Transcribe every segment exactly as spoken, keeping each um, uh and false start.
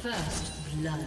First blood.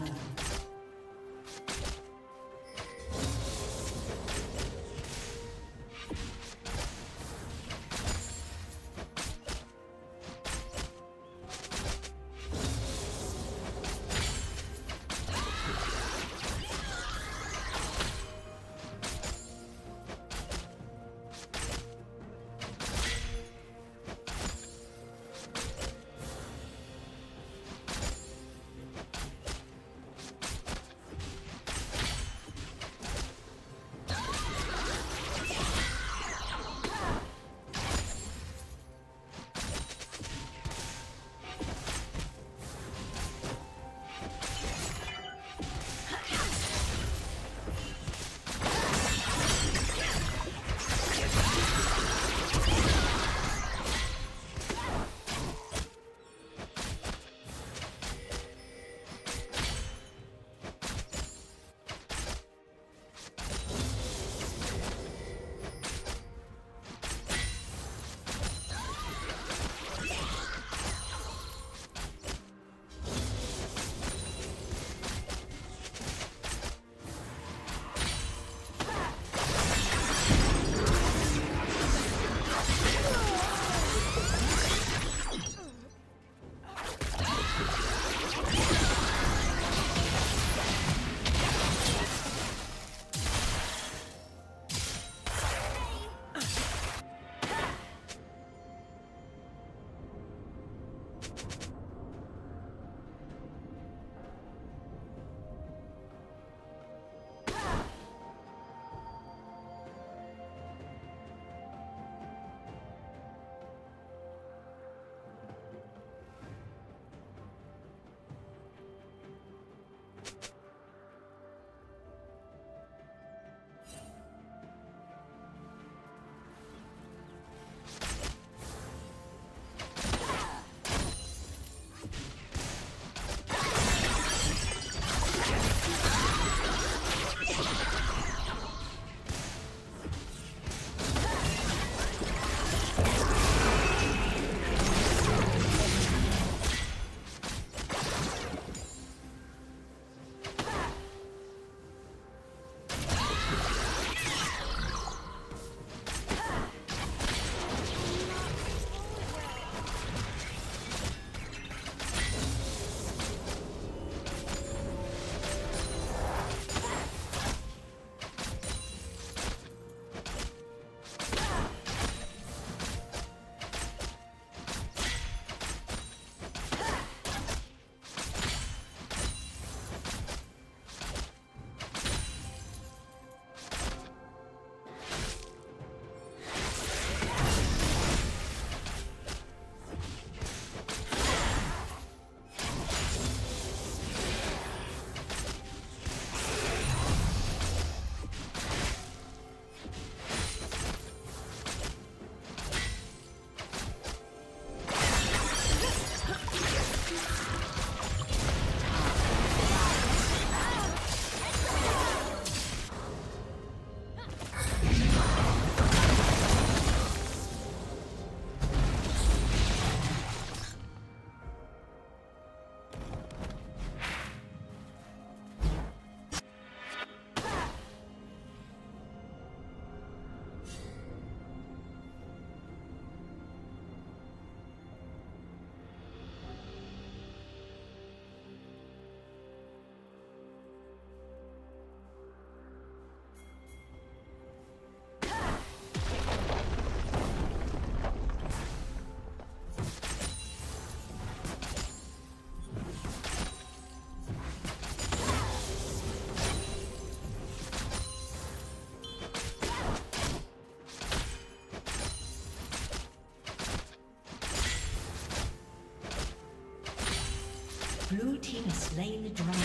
Blue team has slain the dragon.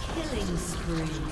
Killing spree.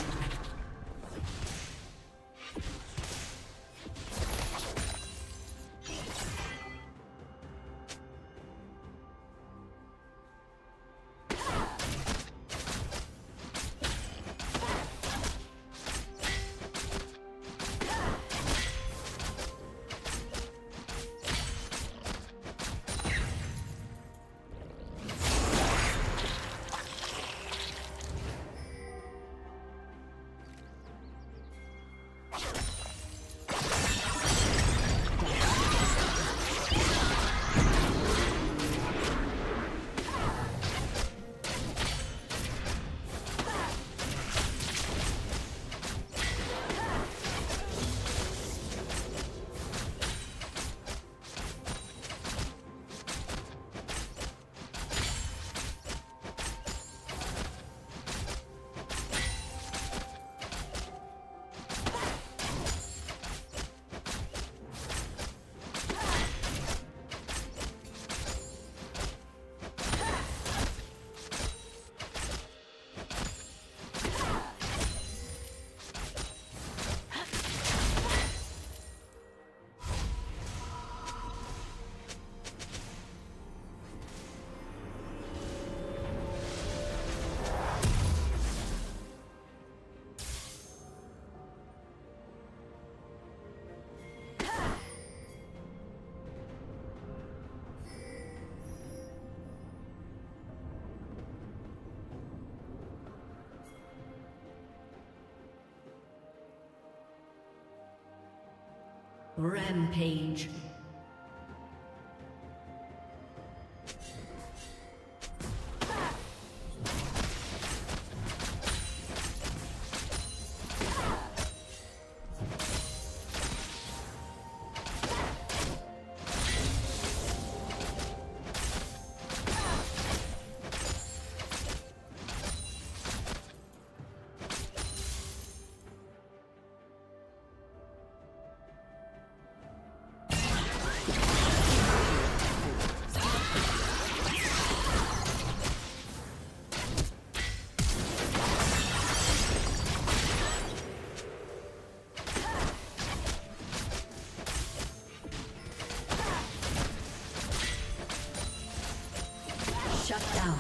Rampage. Shut down.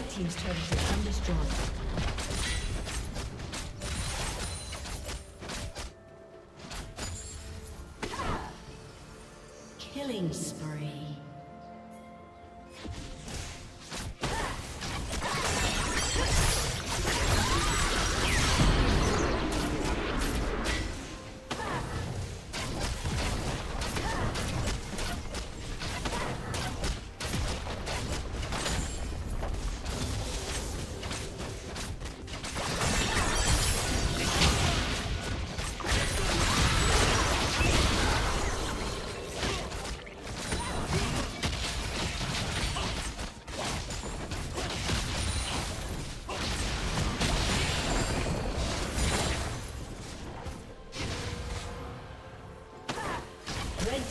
Red team's turret has been destroyed.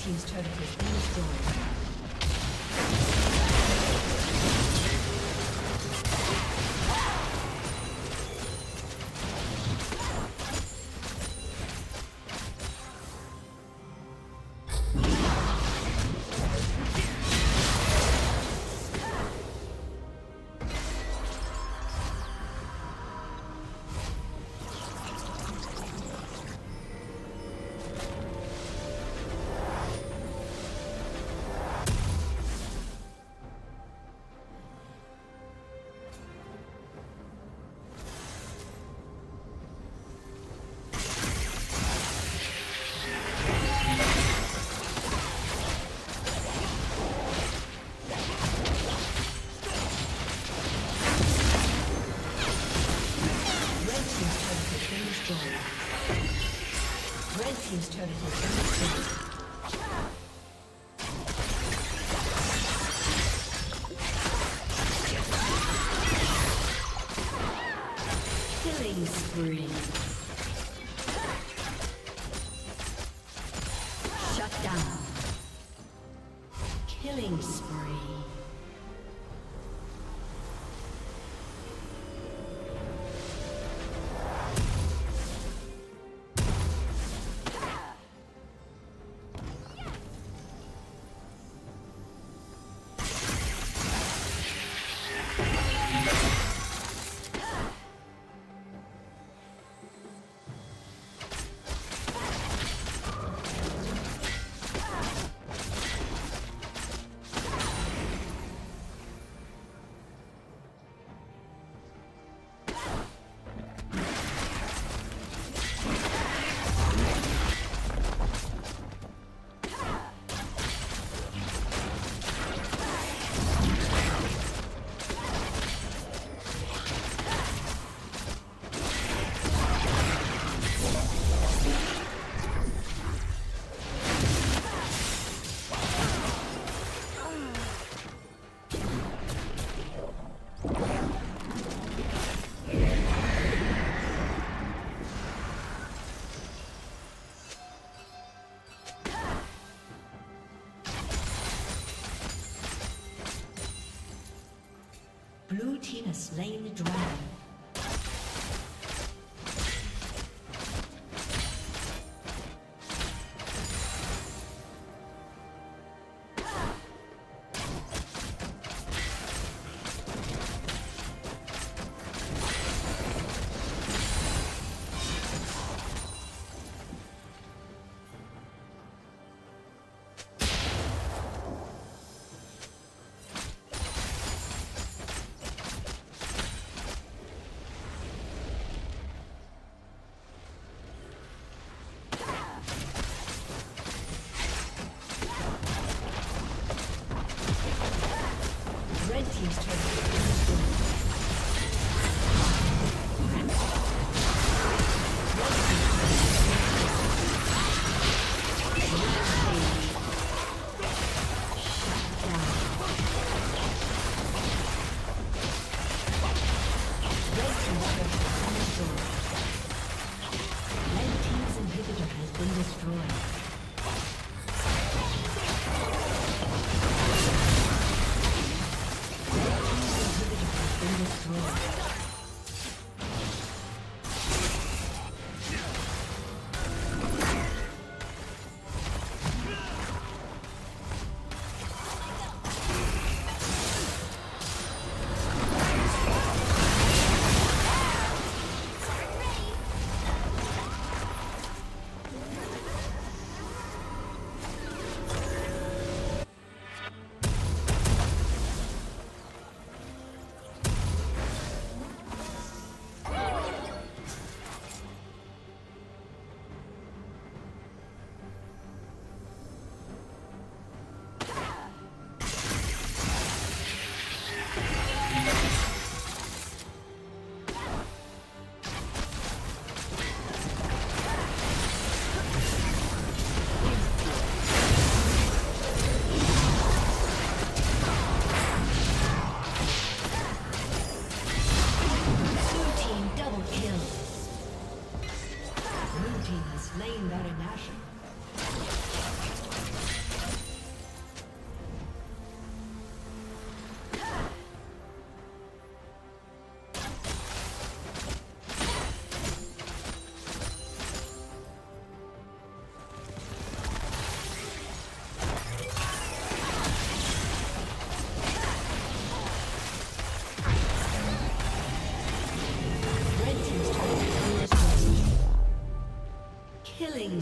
Team's turret has been destroyed. He's turning his head. Blue team has slain the dragon. Killing